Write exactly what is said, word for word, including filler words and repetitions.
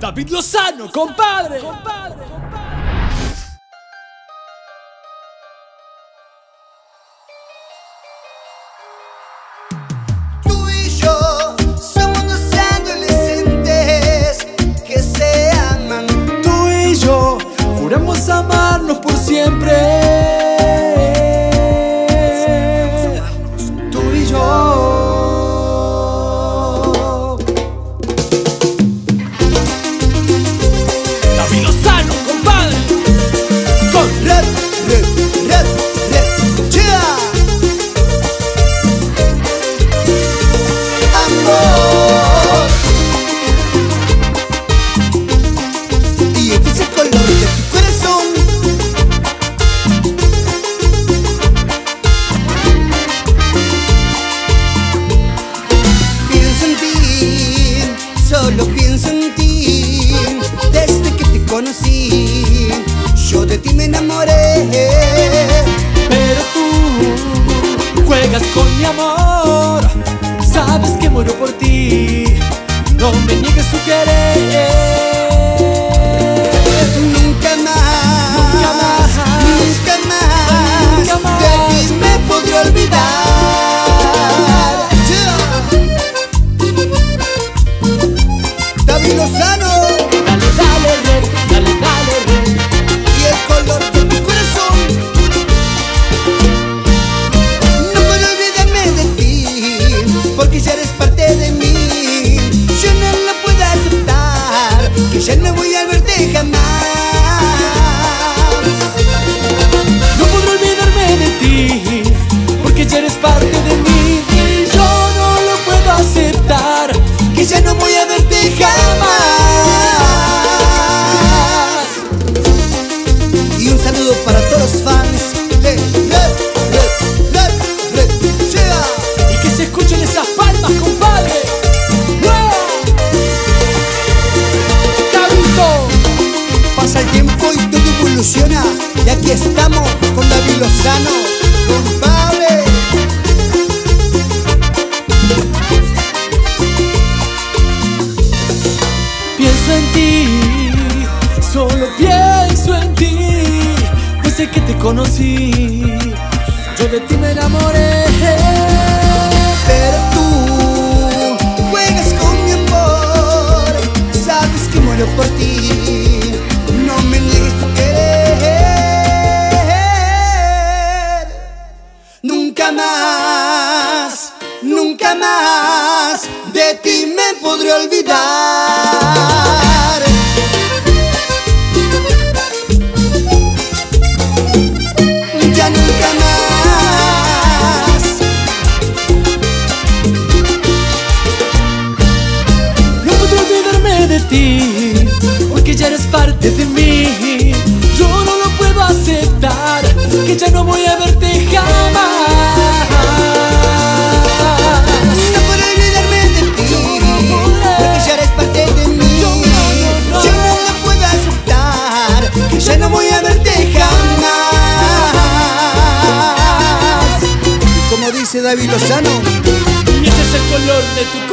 David Lozano, compadre. Compadre, compadre. Tú y yo somos dos adolescentes que se aman. Tú y yo juramos amarnos por siempre. Solo pienso en ti, desde que te conocí, yo de ti me enamoré. Pero tú juegas con mi amor, sabes que muero por ti, no me niegues tu querer. Nunca más, nunca más, nunca más, nunca más de ti me podré olvidar. Ya no voy a verte jamás. No podré olvidarme de ti, porque ya eres parte de mí, y yo no lo puedo aceptar, que ya no voy a verte jamás. Y un saludo para todos los fans de Red, Red, Red, Red, yeah. Y que se escuchen esas palmas, compadre. Pasa el tiempo y todo evoluciona, y aquí estamos con David Lozano, con Pablo. Pienso en ti, solo pienso en ti, desde que te conocí, yo de ti me enamoré. Pero tú juegas con mi amor, sabes que muero por ti. Nunca más, nunca más de ti me podré olvidar. Ya nunca más. No podré olvidarme de ti, porque ya eres parte de mí. Yo no lo puedo aceptar, que ya no voy a verte jamás. David Lozano, y ese es el color de tu